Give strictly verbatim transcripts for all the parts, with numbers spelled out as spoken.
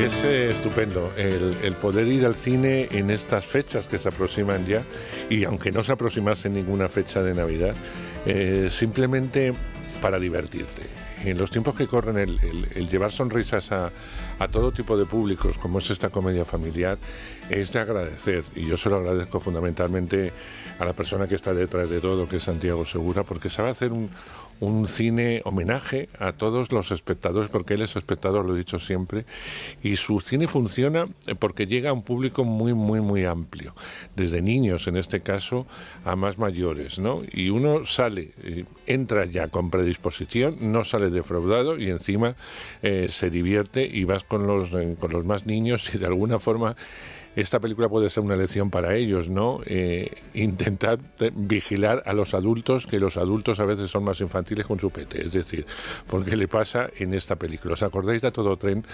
Es eh, estupendo el, el poder ir al cine en estas fechas que se aproximan ya, y aunque no se aproximase ninguna fecha de Navidad, eh, simplemente para divertirte. En los tiempos que corren, el, el, el llevar sonrisas a, a todo tipo de públicos, como es esta comedia familiar, es de agradecer. Y yo se lo agradezco fundamentalmente a la persona que está detrás de todo, que es Santiago Segura, porque sabe hacer un, un cine homenaje a todos los espectadores, porque él es espectador, lo he dicho siempre, y su cine funciona porque llega a un público muy, muy, muy amplio, desde niños, en este caso, a más mayores, ¿no? Y uno sale, entra ya con predisposición, no sale defraudado, y encima eh, se divierte y vas con los, eh, con los más niños, y de alguna forma esta película puede ser una lección para ellos, ¿no? Eh, intentar vigilar a los adultos, que los adultos a veces son más infantiles con su pete, es decir, porque le pasa en esta película. ¿Os acordáis de A todo Tren?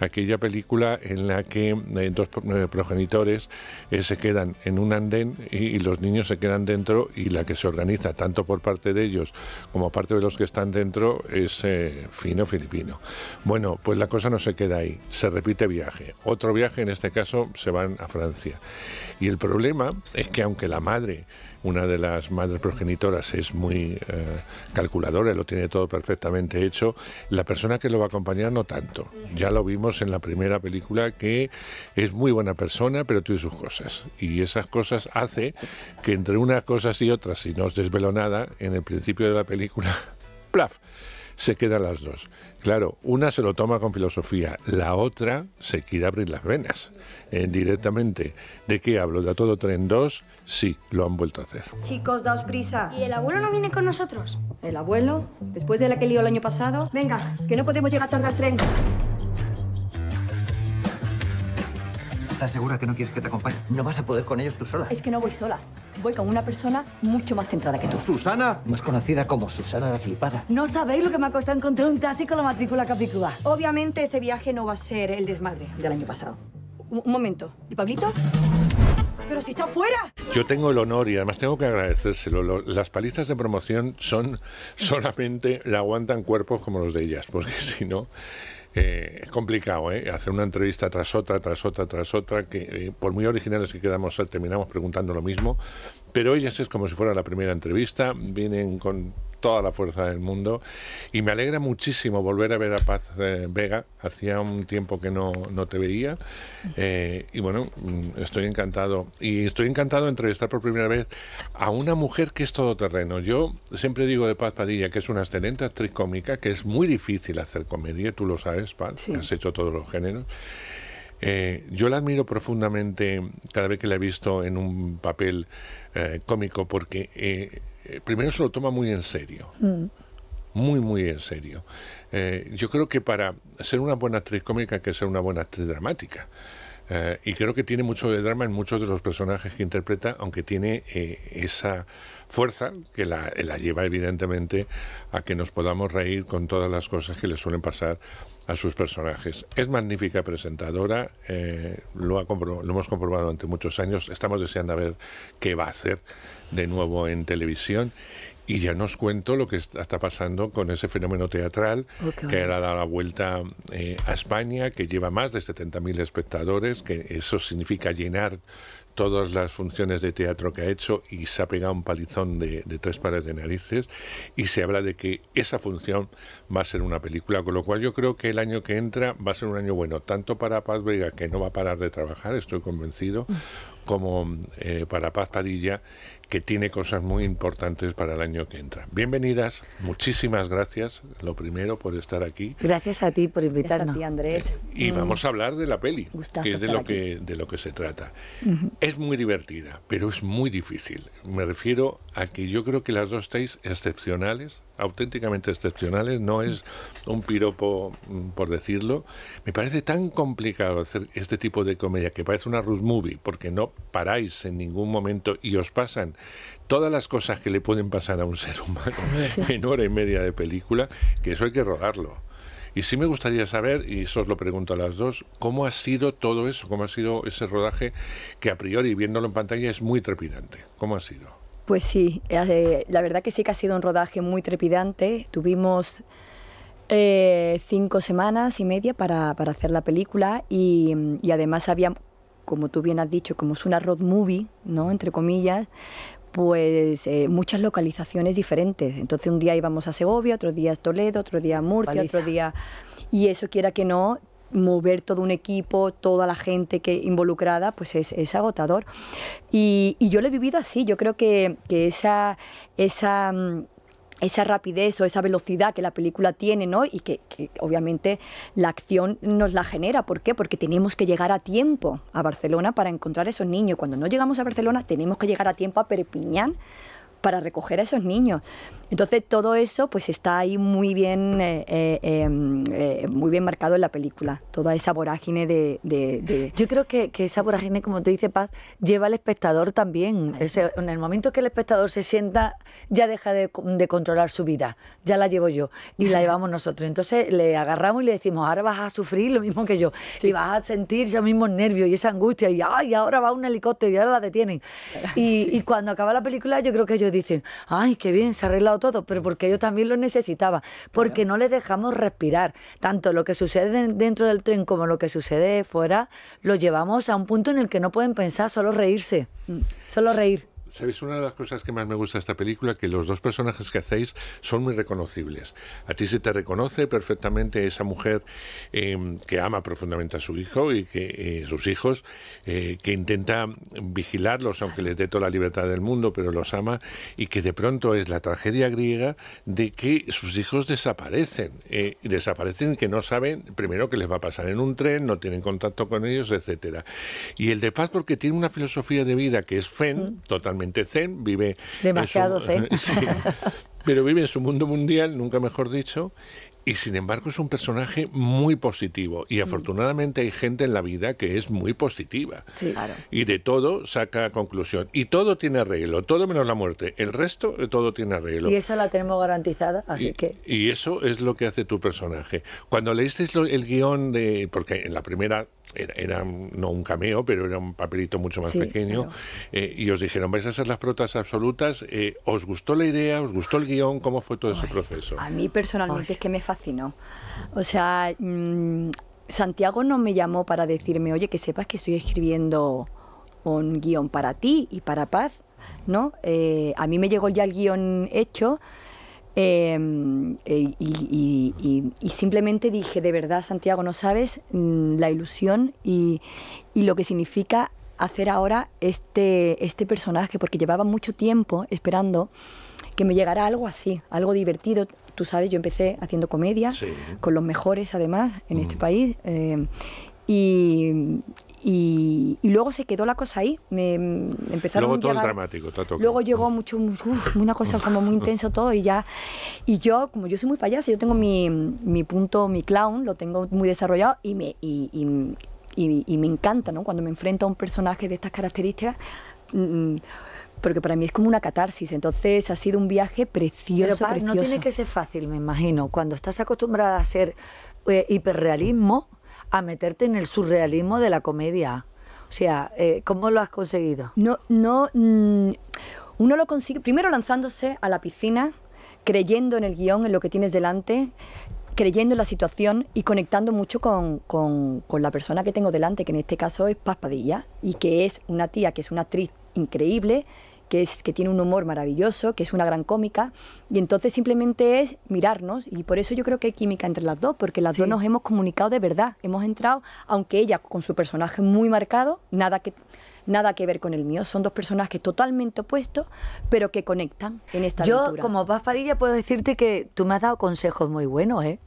Aquella película en la que eh, dos progenitores eh, se quedan en un andén y, y los niños se quedan dentro, y la que se organiza tanto por parte de ellos como parte de los que están dentro es eh, fino filipino. Bueno, pues la cosa no se queda ahí, se repite viaje. Otro viaje, en este caso se va a Francia. Y el problema es que, aunque la madre, una de las madres progenitoras, es muy eh, calculadora, lo tiene todo perfectamente hecho, la persona que lo va a acompañar no tanto. Ya lo vimos en la primera película, que es muy buena persona, pero tiene sus cosas. Y esas cosas hace que, entre unas cosas y otras, si no os desvelo nada, en el principio de la película, ¡plaf!, se quedan las dos. Claro, una se lo toma con filosofía, la otra se quiere abrir las venas eh, directamente. ¿De qué hablo? ¿De A todo Tren dos? Sí, lo han vuelto a hacer. Chicos, daos prisa. ¿Y el abuelo no viene con nosotros? ¿El abuelo? ¿Después de la que lió el año pasado? Venga, que no podemos llegar tarde al tren. ¿Estás segura que no quieres que te acompañe? No vas a poder con ellos tú sola. Es que no voy sola. Voy con una persona mucho más centrada que tú. ¿Susana? Más conocida como Susana la Flipada. No sabéis lo que me ha costado encontrar un taxi con la matrícula capicúa. Obviamente ese viaje no va a ser el desmadre del año pasado. Un, un momento. ¿Y Pablito? ¡Pero si está fuera! Yo tengo el honor, y además tengo que agradecérselo, lo, las palizas de promoción son solamente la aguantan cuerpos como los de ellas, porque si no... Eh, es complicado, ¿eh? Hacer una entrevista tras otra, tras otra, tras otra, que eh, por muy originales que quedamos, terminamos preguntando lo mismo, pero ellas es como si fuera la primera entrevista, vienen con toda la fuerza del mundo, y me alegra muchísimo volver a ver a Paz eh, Vega, hacía un tiempo que no, no te veía, eh, y bueno, estoy encantado, y estoy encantado de entrevistar por primera vez a una mujer que es todoterreno. Yo siempre digo de Paz Padilla que es una excelente actriz cómica, que es muy difícil hacer comedia, tú lo sabes, Paz, sí, has hecho todos los géneros. Eh, yo la admiro profundamente cada vez que la he visto en un papel eh, cómico, porque eh, primero se lo toma muy en serio, mm. muy muy en serio. Eh, yo creo que para ser una buena actriz cómica hay que ser una buena actriz dramática. Eh, y creo que tiene mucho de drama en muchos de los personajes que interpreta, aunque tiene eh, esa fuerza que la, la lleva evidentemente a que nos podamos reír con todas las cosas que le suelen pasar a sus personajes. Es magnífica presentadora, eh, lo, ha lo hemos comprobado durante muchos años, estamos deseando a ver qué va a hacer de nuevo en televisión. Y ya nos cuento lo que está pasando con ese fenómeno teatral, okay, que ha dado la vuelta eh, a España, que lleva más de setenta mil espectadores, que eso significa llenar todas las funciones de teatro que ha hecho, y se ha pegado un palizón de, de tres pares de narices, y se habla de que esa función va a ser una película, con lo cual yo creo que el año que entra va a ser un año bueno, tanto para Paz Vega, que no va a parar de trabajar, estoy convencido, como eh, para Paz Padilla, que tiene cosas muy importantes para el año que entra. Bienvenidas, muchísimas gracias, lo primero, por estar aquí. Gracias a ti por invitarnos. Gracias a ti, Andrés. Y mm. vamos a hablar de la peli, Gustazo, que es de lo que, de lo que se trata. Uh-huh. Es muy divertida, pero es muy difícil. Me refiero a que yo creo que las dos estáis excepcionales, auténticamente excepcionales, no es un piropo por decirlo. Me parece tan complicado hacer este tipo de comedia, que parece una road movie, porque no paráis en ningún momento y os pasan todas las cosas que le pueden pasar a un ser humano, sí, en hora y media de película, que eso hay que rodarlo. Y sí me gustaría saber, y eso os lo pregunto a las dos, ¿cómo ha sido todo eso? ¿Cómo ha sido ese rodaje que a priori, viéndolo en pantalla, es muy trepidante? ¿Cómo ha sido? Pues sí, eh, la verdad que sí que ha sido un rodaje muy trepidante. Tuvimos eh, cinco semanas y media para, para hacer la película y, y además había, como tú bien has dicho, como es una road movie, ¿no?, entre comillas, pues eh, muchas localizaciones diferentes. Entonces un día íbamos a Segovia, otro día a Toledo, otro día a Murcia, Valiza. otro día... Y eso, quiera que no, mover todo un equipo, toda la gente que involucrada, pues es, es agotador. Y, y yo lo he vivido así. Yo creo que, que esa... esa esa rapidez o esa velocidad que la película tiene, ¿no?, y que, que obviamente la acción nos la genera. ¿Por qué? Porque tenemos que llegar a tiempo a Barcelona para encontrar a esos niños. Cuando no llegamos a Barcelona tenemos que llegar a tiempo a Perpiñán para recoger a esos niños. Entonces todo eso pues está ahí muy bien, eh, eh, eh, muy bien marcado en la película, toda esa vorágine de... de, de... Yo creo que, que esa vorágine, como te dice Paz, lleva al espectador también. O sea, en el momento que el espectador se sienta, ya deja de, de controlar su vida, ya la llevo yo y la llevamos nosotros. Entonces le agarramos y le decimos, ahora vas a sufrir lo mismo que yo, sí, y vas a sentir esos mismos nervios y esa angustia, y ay, ahora va un helicóptero y ahora la detienen. Y, sí, y cuando acaba la película yo creo que ellos dicen, ay, qué bien, se ha arreglado todo, pero porque yo también lo necesitaba, porque no les dejamos respirar. Tanto lo que sucede dentro del tren como lo que sucede fuera, lo llevamos a un punto en el que no pueden pensar, solo reírse, solo reír. ¿Sabéis? Una de las cosas que más me gusta de esta película es que los dos personajes que hacéis son muy reconocibles. A ti se te reconoce perfectamente esa mujer eh, que ama profundamente a su hijo y que eh, sus hijos, eh, que intenta vigilarlos, aunque les dé toda la libertad del mundo, pero los ama, y que de pronto es la tragedia griega de que sus hijos desaparecen. Eh, desaparecen, que no saben, primero, qué les va a pasar en un tren, no tienen contacto con ellos, etcétera. Y el de Paz, porque tiene una filosofía de vida que es fen, totalmente zen, vive demasiado su, zen, sí, pero vive en su mundo mundial, nunca mejor dicho, y sin embargo es un personaje muy positivo, y afortunadamente hay gente en la vida que es muy positiva, sí, claro, y de todo saca conclusión, y todo tiene arreglo, todo menos la muerte, el resto todo tiene arreglo, y eso la tenemos garantizada, así y, que... y eso es lo que hace tu personaje. Cuando leísteis el guión, de, porque en la primera Era, era no un cameo, pero era un papelito mucho más, sí, pequeño, claro, eh, y os dijeron, vais a ser las protas absolutas, eh, ¿os gustó la idea? ¿Os gustó el guión? ¿Cómo fue todo, ay, ese proceso? A mí personalmente, ay, es que me fascinó. O sea, mmm, Santiago no me llamó para decirme, oye, que sepas que estoy escribiendo un guión para ti y para Paz, ¿no? Eh, a mí me llegó ya el guión hecho. Eh, eh, y, y, y, y simplemente dije, de verdad, Santiago, no sabes la ilusión y, y lo que significa hacer ahora este, este personaje, porque llevaba mucho tiempo esperando que me llegara algo así, algo divertido. Tú sabes, yo empecé haciendo comedia, sí, con los mejores además en mm. este país, eh, y... Y, y luego se quedó la cosa ahí. Me, me empezaron luego todo llegar, el dramático. Todo luego llegó mucho, uf, una cosa como muy intenso todo y ya. Y yo, como yo soy muy payasa, yo tengo mi, mi punto, mi clown, lo tengo muy desarrollado y me, y, y, y, y me encanta, ¿no?, cuando me enfrento a un personaje de estas características. Mmm, Porque para mí es como una catarsis, entonces ha sido un viaje precioso. Pero Paz, precioso. No tiene que ser fácil, me imagino, cuando estás acostumbrada a hacer eh, hiperrealismo, a meterte en el surrealismo de la comedia. O sea, eh, ¿cómo lo has conseguido? No, no, mmm, uno lo consigue primero lanzándose a la piscina, creyendo en el guión, en lo que tienes delante, creyendo en la situación y conectando mucho con, con, con la persona que tengo delante, que en este caso es Paz Padilla, y que es una tía, que es una actriz increíble, que, es, que tiene un humor maravilloso, que es una gran cómica, y entonces simplemente es mirarnos, y por eso yo creo que hay química entre las dos, porque las, sí, dos nos hemos comunicado de verdad, hemos entrado, aunque ella con su personaje muy marcado, nada que, nada que ver con el mío, son dos personajes totalmente opuestos, pero que conectan en esta aventura. Yo, como Paz Padilla, puedo decirte que tú me has dado consejos muy buenos, ¿eh?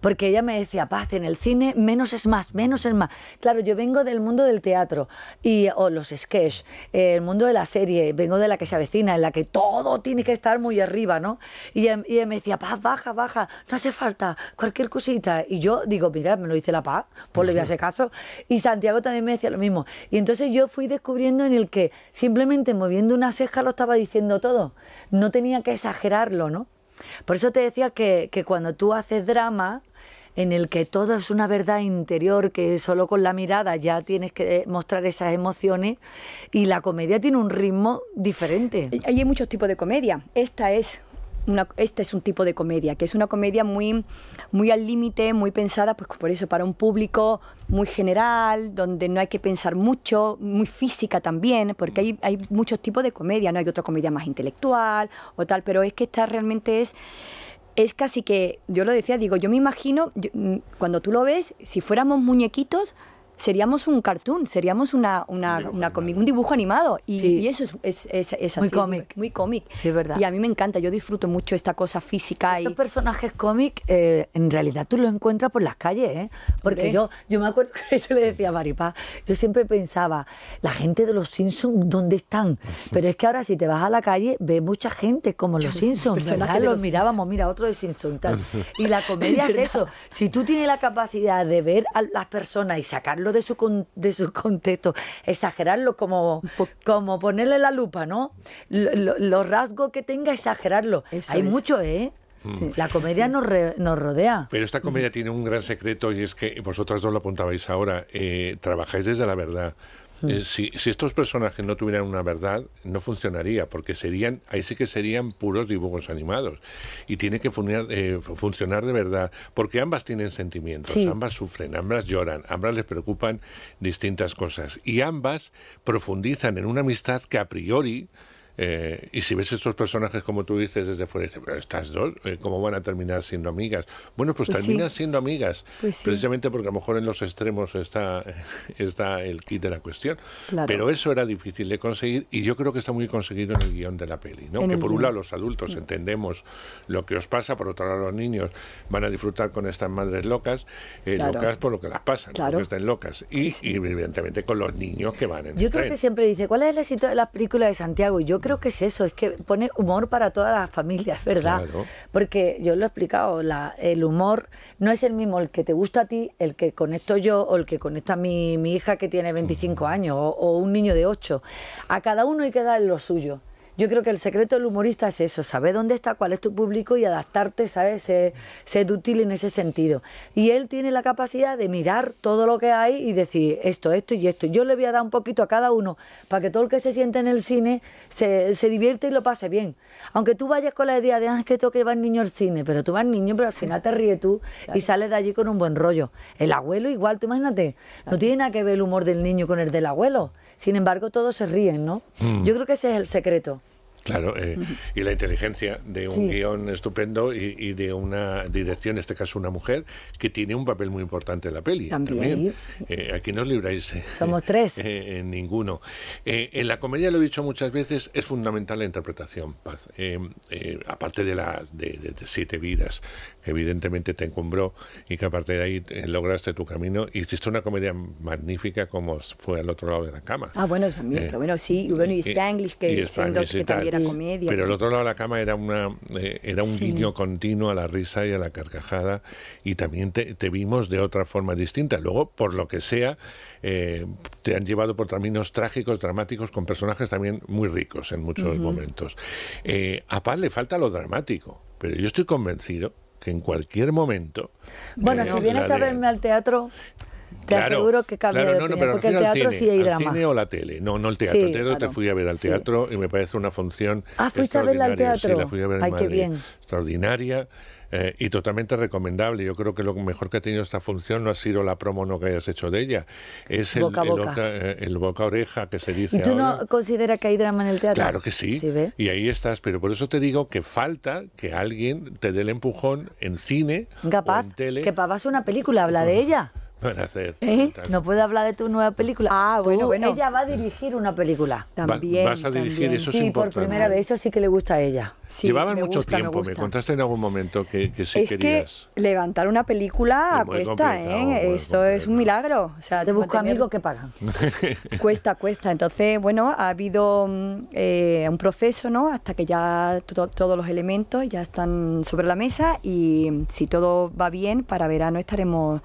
Porque ella me decía, Paz, en el cine menos es más, menos es más. Claro, yo vengo del mundo del teatro, y, o los sketches, el mundo de la serie, vengo de la que se avecina, en la que todo tiene que estar muy arriba, ¿no? Y ella, y ella me decía, Paz, baja, baja, no hace falta, cualquier cosita. Y yo digo, mira, me lo dice la Paz, pues le voy a hacer caso. Y Santiago también me decía lo mismo. Y entonces yo fui descubriendo en el que simplemente moviendo una ceja lo estaba diciendo todo. No tenía que exagerarlo, ¿no? Por eso te decía que, que cuando tú haces drama, en el que todo es una verdad interior, que solo con la mirada ya tienes que mostrar esas emociones, y la comedia tiene un ritmo diferente. Hay muchos tipos de comedia. Esta es Una, este es un tipo de comedia, que es una comedia muy, muy al límite, muy pensada, pues por eso, para un público muy general, donde no hay que pensar mucho, muy física también, porque hay, hay muchos tipos de comedia, no hay otra comedia más intelectual o tal, pero es que esta realmente es, es casi que, yo lo decía, digo, yo me imagino, yo, cuando tú lo ves, si fuéramos muñequitos, seríamos un cartoon, seríamos una, una, un, dibujo una comic, un dibujo animado. Y, sí. y eso es, es, es, es así. Muy cómic. Muy cómic. Sí, verdad. Y a mí me encanta, yo disfruto mucho esta cosa física. Esos y... personajes cómic, eh, en realidad tú los encuentras por las calles, ¿eh? Porque ¿Hombre? yo yo me acuerdo que yo le decía a Maripaz, yo siempre pensaba, la gente de los Simpsons, ¿dónde están? Pero es que ahora si te vas a la calle, ves mucha gente como los Simpsons, ¿verdad? Los, los mirábamos, mira, otro de Simpsons, tal. Y la comedia es eso. Si tú tienes la capacidad de ver a las personas y sacarlo de su, con, de su contexto, exagerarlo, como, como ponerle la lupa, ¿no? Los lo rasgos que tenga, exagerarlo. Eso Hay es. mucho, ¿eh? Sí. La comedia sí. nos, re, nos rodea. Pero esta comedia tiene un gran secreto, y es que vosotras dos lo apuntabais ahora, eh, trabajáis desde la verdad. Eh, si, si estos personajes no tuvieran una verdad, no funcionaría, porque serían, ahí sí que serían puros dibujos animados. Y tiene que funcionar, eh, funcionar de verdad, porque ambas tienen sentimientos, sí. ambas sufren, ambas lloran, ambas les preocupan distintas cosas. Y ambas profundizan en una amistad que a priori... Eh, y si ves estos personajes, como tú dices, desde fuera, dices, pero estas dos, eh, ¿cómo van a terminar siendo amigas? Bueno, pues, pues terminan sí. siendo amigas, pues sí. precisamente porque a lo mejor en los extremos está, está el quid de la cuestión. Claro. Pero eso era difícil de conseguir, y yo creo que está muy conseguido en el guión de la peli, ¿no? Que por guión. un lado los adultos sí. entendemos lo que os pasa, por otro lado los niños van a disfrutar con estas madres locas, eh, claro. locas por lo que las pasan, claro. porque están locas, y, sí, sí. y evidentemente con los niños que van en Yo el creo tren. que siempre dice, ¿cuál es el éxito de las películas de Santiago? Y yo creo que es eso, es que pone humor para todas las familias, ¿verdad? Claro. Porque yo lo he explicado, la, el humor no es el mismo el que te gusta a ti, el que conecto yo o el que conecta mi, mi hija que tiene veinticinco años o, o un niño de ocho. A cada uno hay que darle lo suyo. Yo creo que el secreto del humorista es eso, saber dónde está, cuál es tu público y adaptarte, ¿sabes? Ser, ser útil en ese sentido. Y él tiene la capacidad de mirar todo lo que hay y decir esto, esto y esto. Yo le voy a dar un poquito a cada uno para que todo el que se siente en el cine se, se divierte y lo pase bien. Aunque tú vayas con la idea de, ah, es que tengo que llevar niño al cine, pero tú vas niño, pero al final te ríes tú claro. y sales de allí con un buen rollo. El abuelo igual, tú imagínate, no tiene nada que ver el humor del niño con el del abuelo. Sin embargo, todos se ríen, ¿no? Mm. Yo creo que ese es el secreto. Claro, eh, y la inteligencia de un sí. guión estupendo y, y de una dirección, en este caso una mujer, que tiene un papel muy importante en la peli. También. también. Eh, aquí no os libráis. Eh, Somos tres. Eh, en ninguno. Eh, en la comedia, lo he dicho muchas veces, es fundamental la interpretación, Paz. Eh, eh, aparte de, la, de, de, de Siete Vidas, que evidentemente te encumbró y que aparte de ahí eh, lograste tu camino, hiciste una comedia magnífica como fue El otro lado de la cama. Ah, bueno, también. Eh, bueno, sí. Y bueno, y Spanglish, que, y Spanglish, que también. Era comedia. Pero El otro lado de la cama era una eh, era un sí. guiño continuo a la risa y a la carcajada, y también te, te vimos de otra forma distinta. Luego, por lo que sea, eh, te han llevado por caminos trágicos, dramáticos, con personajes también muy ricos en muchos uh-huh. momentos. Eh, a Paz le falta lo dramático, pero yo estoy convencido que en cualquier momento... Bueno, eh, si vienes a verme de... al teatro... Te claro, aseguro que cambia claro, de opinión, no, no, porque el teatro cine, sí hay drama. ¿Al cine o la tele? No, no el teatro. Sí, el teatro claro. te fui a ver al teatro sí. y me parece una función ah, ¿fuiste a verla al teatro? Sí, la fui a ver en Ay, Madrid. Qué bien. Extraordinaria. Eh, y totalmente recomendable. Yo creo que lo mejor que ha tenido esta función no ha sido la promo no que hayas hecho de ella. Es el boca-oreja boca. el, el boca que se dice ¿Y tú ahora. no consideras que hay drama en el teatro? Claro que sí. ¿Sí ve? Y ahí estás. Pero por eso te digo que falta que alguien te dé el empujón en cine Capaz, o en tele. Que Paz una película, habla de ella. Hacer, ¿Eh? No puedo hablar de tu nueva película. Ah, bueno, Tú, bueno. Ella va a dirigir una película. También. Va, vas a dirigir, también. eso es sí, importante. Sí, por primera vez, eso sí que le gusta a ella. Sí, Llevaban mucho gusta, tiempo, me, gusta. me contaste en algún momento que, que sí es querías. Que levantar una película cuesta, ¿eh? Esto es un milagro. O sea, te busco tener... amigos que pagan. cuesta, cuesta. Entonces, bueno, ha habido eh, un proceso, ¿no? Hasta que ya to todos los elementos ya están sobre la mesa, y si todo va bien, para verano estaremos...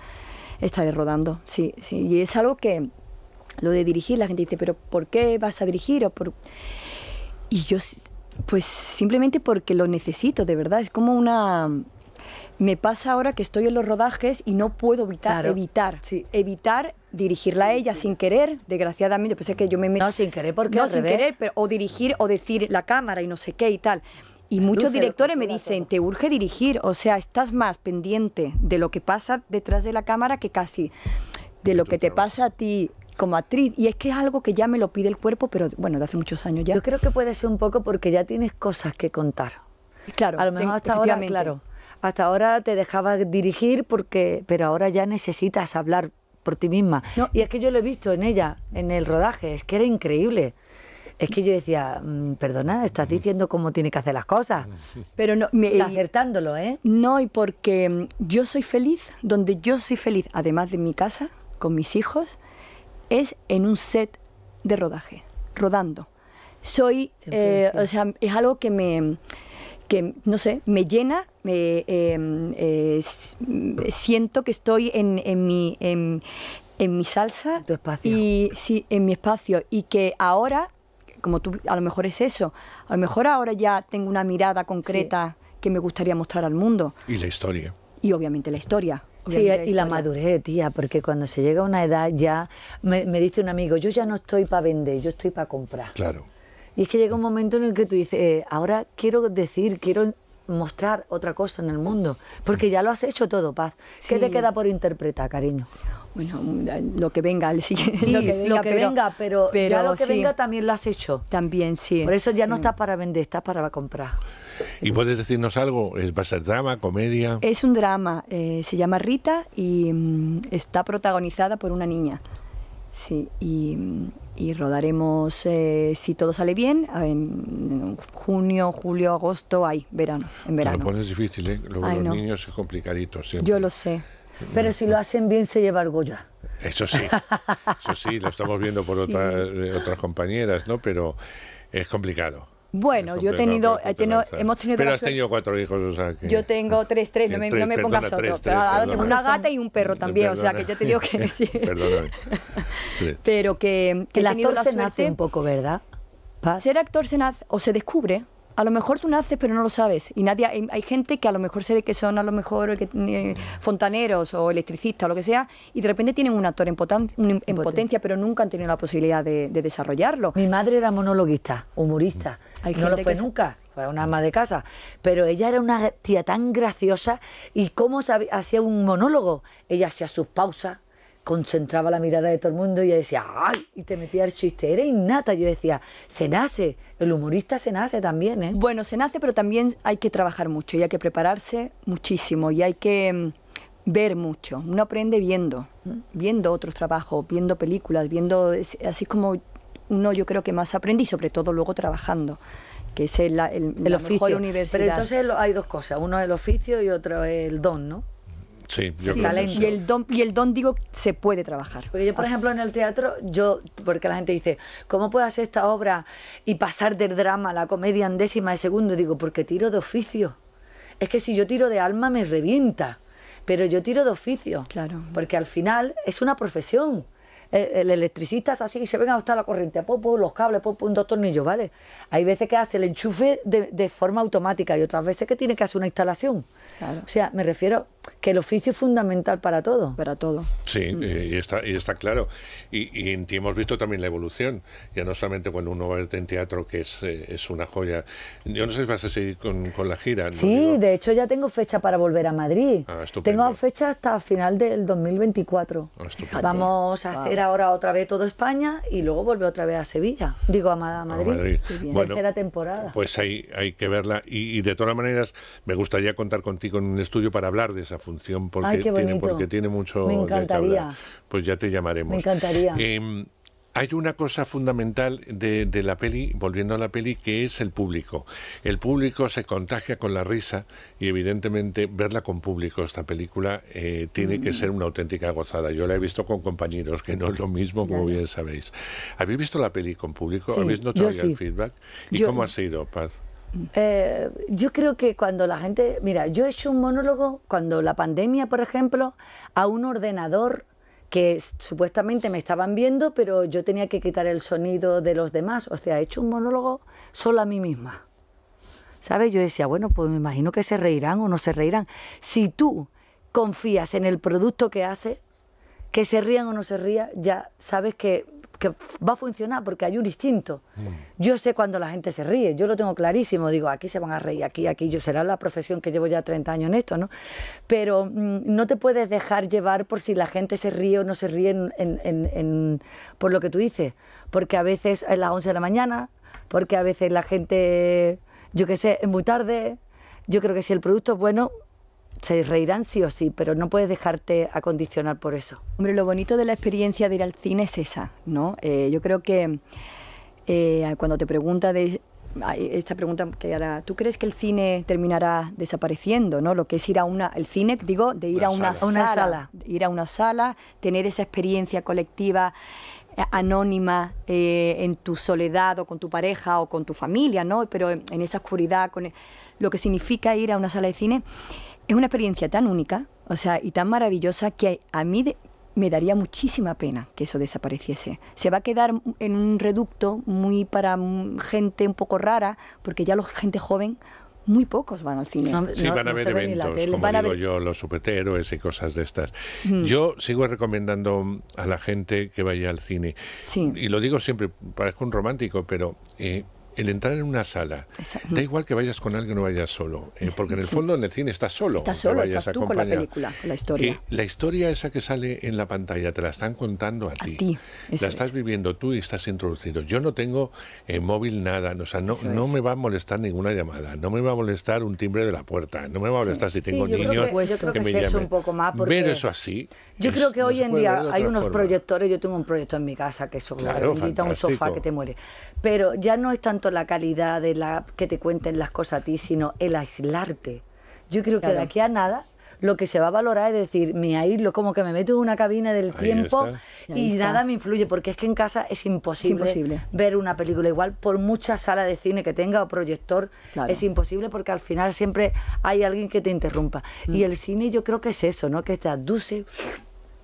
Estaré rodando, sí, sí. Y es algo que, lo de dirigir, la gente dice, pero ¿por qué vas a dirigir? O por... Y yo, pues simplemente porque lo necesito, de verdad. Es como una... Me pasa ahora que estoy en los rodajes y no puedo evitar, claro. evitar, sí. evitar dirigirla a ella sí. sin querer, desgraciadamente. Pues es que yo me meto... No, sin querer, porque No, sin revés. querer, pero, o dirigir, o decir la cámara y no sé qué y tal. Y muchos directores me dicen, te urge dirigir, o sea, estás más pendiente de lo que pasa detrás de la cámara que casi de lo que te pasa a ti como actriz. Y es que es algo que ya me lo pide el cuerpo, pero bueno, de hace muchos años ya. Yo creo que puede ser un poco porque ya tienes cosas que contar. Claro, a lo mejor hasta ahora, claro, hasta ahora te dejabas dirigir, porque, pero ahora ya necesitas hablar por ti misma. No, y es que yo lo he visto en ella, en el rodaje, es que era increíble. Es que yo decía, perdona, estás diciendo cómo tiene que hacer las cosas. Pero no, me, acertándolo, ¿eh? No, y porque yo soy feliz, donde yo soy feliz, además de mi casa, con mis hijos, es en un set de rodaje, rodando. Soy, eh, o sea, es algo que me, que no sé, me llena, me, eh, eh, siento que estoy en, en mi, en, en mi salsa. Tu espacio. Y, sí, en mi espacio. Y que ahora, como tú, a lo mejor es eso, a lo mejor ahora ya tengo una mirada concreta, sí, que me gustaría mostrar al mundo. Y la historia. Y obviamente la historia. Obviamente sí, la y historia. La madurez, tía, porque cuando se llega a una edad ya, me, me dice un amigo, yo ya no estoy para vender, yo estoy para comprar. Claro. Y es que llega un momento en el que tú dices, eh, ahora quiero decir, quiero mostrar otra cosa en el mundo, porque ya lo has hecho todo, Paz. Sí. ¿Qué te queda por interpretar, cariño? Bueno, lo que venga, el siguiente, sí, lo que venga, lo que pero, venga pero, pero ya lo que sí, venga también lo has hecho. También, sí. Por eso ya sí, no estás para vender, estás para comprar. ¿Y puedes decirnos algo? ¿Va a ser drama, comedia? Es un drama, eh, se llama Rita y mmm, está protagonizada por una niña. Sí, y, y rodaremos, eh, si todo sale bien, en junio, julio, agosto, ahí, verano, en verano. Lo pones difícil, ¿eh? Luego Ay, los no. niños es complicadito siempre. Yo lo sé. Pero si lo hacen bien se lleva el Goya. Eso sí, eso sí, lo estamos viendo por sí, otras, otras compañeras, ¿no? Pero es complicado. Bueno, es complicado, yo he tenido, he tenido hemos tenido... Pero has tenido cuatro hijos, o sea que... Yo tengo tres, tres, no me, tres, no me perdona, pongas tres, otro. Tres, pero ahora perdona, tengo una gata y un perro también, perdona, o sea que yo te digo que sí. Perdóname. Sí. Pero que, que el actor la se nace un poco, ¿verdad? Paz. Ser actor se nace, o se descubre... A lo mejor tú naces pero no lo sabes y nadie, hay, hay gente que a lo mejor se ve que son a lo mejor que, eh, fontaneros o electricistas o lo que sea y de repente tienen un actor en, poten, un, en, en potencia, potencia pero nunca han tenido la posibilidad de, de desarrollarlo. Mi madre era monologuista, humorista, hay no lo fue que nunca, fue una ama de casa, pero ella era una tía tan graciosa y cómo sabía, hacía un monólogo, ella hacía sus pausas, concentraba la mirada de todo el mundo y ella decía ¡ay! Y te metía el chiste, era innata. Yo decía, se nace, el humorista se nace también, ¿eh? Bueno, se nace, pero también hay que trabajar mucho y hay que prepararse muchísimo y hay que ver mucho. Uno aprende viendo, viendo otros trabajos, viendo películas, viendo, así como uno yo creo que más aprende y sobre todo luego trabajando, que es el, el, el la oficio. Mejor universidad. Pero entonces hay dos cosas, uno es el oficio y otro es el don, ¿no? Sí, yo sí, creo y el don y el don digo se puede trabajar. Porque yo por ah. ejemplo en el teatro yo porque la gente dice cómo puedo hacer esta obra y pasar del drama a la comedia en décima de segundo, digo porque tiro de oficio. Es que si yo tiro de alma me revienta, pero yo tiro de oficio. Claro. Porque al final es una profesión. El electricista es así, se venga a estar la corriente, popo, los cables, popo, dos tornillos, ¿vale? Hay veces que hace el enchufe de, de forma automática y otras veces que tiene que hacer una instalación. Claro. O sea, me refiero que el oficio es fundamental para todo. Para todo. Sí, mm. y, está, y está claro. Y, y hemos visto también la evolución, ya no solamente cuando uno va en teatro, que es, eh, es una joya. Yo no sé si vas a seguir con, con la gira. ¿No? Sí, digo... de hecho ya tengo fecha para volver a Madrid. Ah, tengo fecha hasta final del dos mil veinticuatro. Ah, vamos a hacer ahora otra vez todo España y luego vuelve otra vez a Sevilla, digo a Madrid, a Madrid. Bueno, tercera temporada. Pues hay, hay que verla y, y de todas maneras me gustaría contar contigo en un estudio para hablar de esa función porque, ay, tiene, porque tiene mucho me encantaría. Que hablar. Pues ya te llamaremos. Me encantaría. Eh, hay una cosa fundamental de, de la peli, volviendo a la peli, que es el público. El público se contagia con la risa y evidentemente verla con público, esta película, eh, tiene mm. que ser una auténtica gozada. Yo la he visto con compañeros, que no es lo mismo, como claro. bien sabéis. ¿Habéis visto la peli con público? Sí, ¿habéis notado sí. el feedback? ¿Y yo... cómo ha sido, Paz? Eh, yo creo que cuando la gente... Mira, yo he hecho un monólogo cuando la pandemia, por ejemplo, a un ordenador... que supuestamente me estaban viendo, pero yo tenía que quitar el sonido de los demás. O sea, he hecho un monólogo solo a mí misma. ¿Sabes? Yo decía, bueno, pues me imagino que se reirán o no se reirán. Si tú confías en el producto que haces, que se rían o no se rían, ya sabes que que va a funcionar porque hay un instinto. Mm. Yo sé cuando la gente se ríe, yo lo tengo clarísimo, digo, aquí se van a reír, aquí, aquí, yo será la profesión que llevo ya treinta años en esto, ¿no? Pero mm, no te puedes dejar llevar por si la gente se ríe o no se ríe en, en, en, en, por lo que tú dices, porque a veces es las once de la mañana, porque a veces la gente, yo qué sé, es muy tarde. Yo creo que si el producto es bueno, se reirán sí o sí, pero no puedes dejarte acondicionar por eso. Hombre, lo bonito de la experiencia de ir al cine es esa, ¿no? Eh, yo creo que eh, cuando te pregunta de esta pregunta que hará, ¿tú crees que el cine terminará desapareciendo, no? Lo que es ir a una, el cine, digo, de ir a una sala, una sala, ir a una sala, tener esa experiencia colectiva anónima, eh, en tu soledad o con tu pareja o con tu familia, ¿no? Pero en, en esa oscuridad, con el, lo que significa ir a una sala de cine. Es una experiencia tan única, o sea, y tan maravillosa que a mí de, me daría muchísima pena que eso desapareciese. Se va a quedar en un reducto muy para gente un poco rara, porque ya la gente joven, muy pocos van al cine. No, sí, no, van a ver no eventos, como van digo ver... yo, los superhéroes y cosas de estas. Mm. Yo sigo recomendando a la gente que vaya al cine. Sí. Y lo digo siempre, parezco un romántico, pero... Eh, el entrar en una sala, exacto, da igual que vayas con alguien o vayas solo, eh, porque en el fondo en el cine estás solo. Estás solo, vayas estás tú con la película, con la historia. Que la historia esa que sale en la pantalla te la están contando a, a ti. ti. La estás es. viviendo tú y estás introducido. Yo no tengo eh, móvil, nada, o sea, no, no me va a molestar ninguna llamada, no me va a molestar un timbre de la puerta, no me va a molestar sí. si tengo sí, yo niños creo que, pues, yo creo que, que me llamen. Un poco más ver eso así. Yo es, creo que no hoy en día hay unos forma. proyectores, yo tengo un proyector en mi casa que es claro, un sofá que te muere, pero ya no es tanto la calidad de la que te cuenten las cosas a ti, sino el aislarte. Yo creo que claro. de aquí a nada lo que se va a valorar es decir, me aíslo, como que me meto en una cabina del ahí tiempo está. y nada me influye, porque es que en casa es imposible, es imposible ver una película igual, por mucha sala de cine que tenga o proyector, claro. es imposible, porque al final siempre hay alguien que te interrumpa. Mm. Y el cine yo creo que es eso, ¿no? Que te aduce,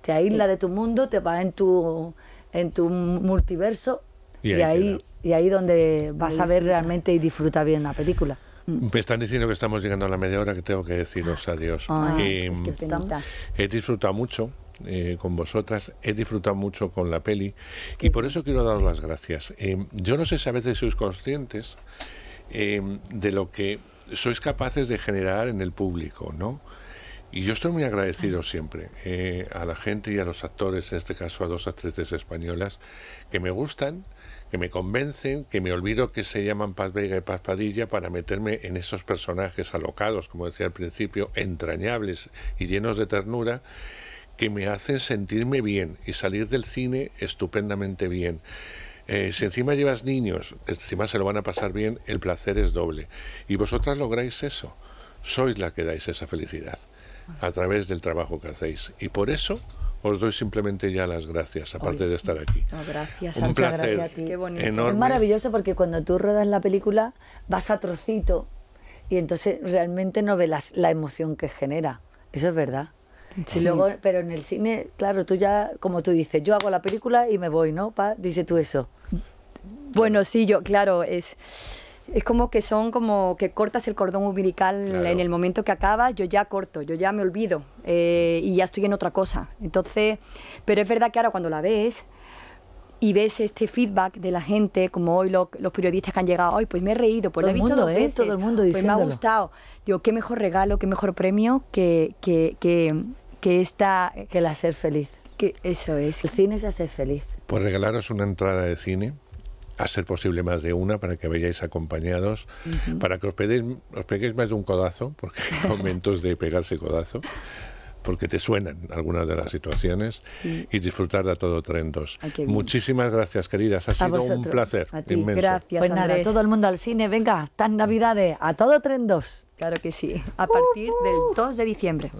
te aísla sí. de tu mundo, te va en tu, en tu multiverso y ahí... Y ahí Y ahí donde vas a ver realmente y disfruta bien la película. Me están diciendo que estamos llegando a la media hora, que tengo que deciros adiós. Ah, eh, es que he disfrutado mucho eh, con vosotras, he disfrutado mucho con la peli y por eso quiero daros las gracias. Eh, yo no sé si a veces sois conscientes eh, de lo que sois capaces de generar en el público, ¿no? Y yo estoy muy agradecido siempre eh, a la gente y a los actores, en este caso a dos actrices españolas, que me gustan, que me convencen, que me olvido que se llaman Paz Vega y Paz Padilla para meterme en esos personajes alocados, como decía al principio, entrañables y llenos de ternura, que me hacen sentirme bien y salir del cine estupendamente bien. Eh, si encima llevas niños, encima se lo van a pasar bien, el placer es doble. Y vosotras lográis eso, sois la que dais esa felicidad a través del trabajo que hacéis. Y por eso os doy simplemente ya las gracias, aparte Obvio. de estar aquí. No, gracias, un placer gracias a ti. Qué bonito. Enorme. Es maravilloso porque cuando tú rodas la película vas a trocito y entonces realmente no ves la, la emoción que genera. Eso es verdad. Sí. Y luego, pero en el cine, claro, tú ya, como tú dices, yo hago la película y me voy, ¿no? Pa, dice tú eso. Bueno, sí, yo, claro, es... Es como que son como que cortas el cordón umbilical claro. en el momento que acaba, yo ya corto, yo ya me olvido eh, y ya estoy en otra cosa. Entonces, pero es verdad que ahora cuando la ves y ves este feedback de la gente, como hoy lo, los periodistas que han llegado, hoy pues me he reído, pues todo lo he visto mundo, dos veces, eh, todo el mundo pues me ha gustado. Digo, qué mejor regalo, qué mejor premio que, que, que, que esta... Que el hacer feliz. Que eso es. El cine es hacer feliz. Pues regalaros una entrada de cine, a ser posible más de una, para que vayáis acompañados, uh-huh. para que os, pedéis, os peguéis más de un codazo, porque hay momentos de pegarse codazo, porque te suenan algunas de las situaciones, sí. y disfrutar de A todo Tren dos. Ay, muchísimas gracias, queridas, ha a sido vosotros. un placer a ti. inmenso. Gracias, pues nada, todo el mundo al cine, venga, estas navidades, A todo Tren dos. Claro que sí, a partir uh-huh. del dos de diciembre.